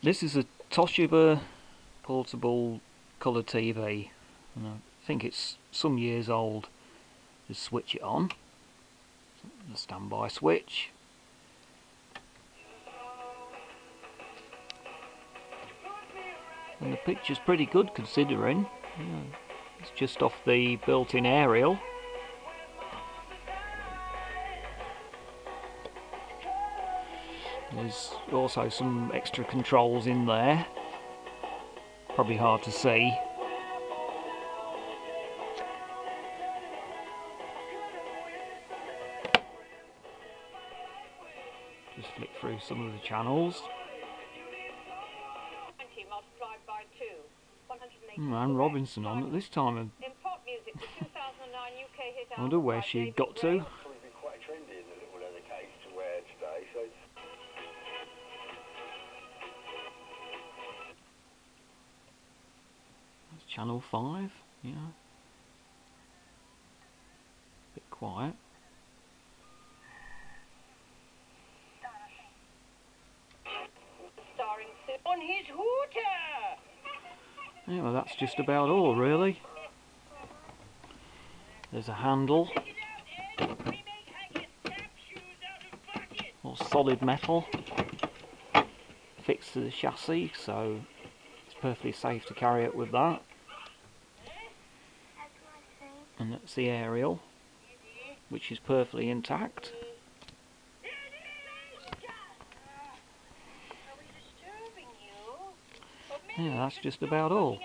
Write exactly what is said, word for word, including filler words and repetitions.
This is a Toshiba portable colour T V, and I think it's some years old. Just switch it on, the standby switch. And the picture's pretty good considering, yeah, it's just off the built-in aerial. There's also some extra controls in there, probably hard to see. Just flick through some of the channels. Hmm, Ann Robinson on at this time of... I wonder where she got to. Channel five, yeah. A bit quiet. On his hooter. Yeah, well, that's just about all, really. There's a handle. All solid metal. Fixed to the chassis, so it's perfectly safe to carry it with that. And that's the aerial, which is perfectly intact. Yeah, that's just about all.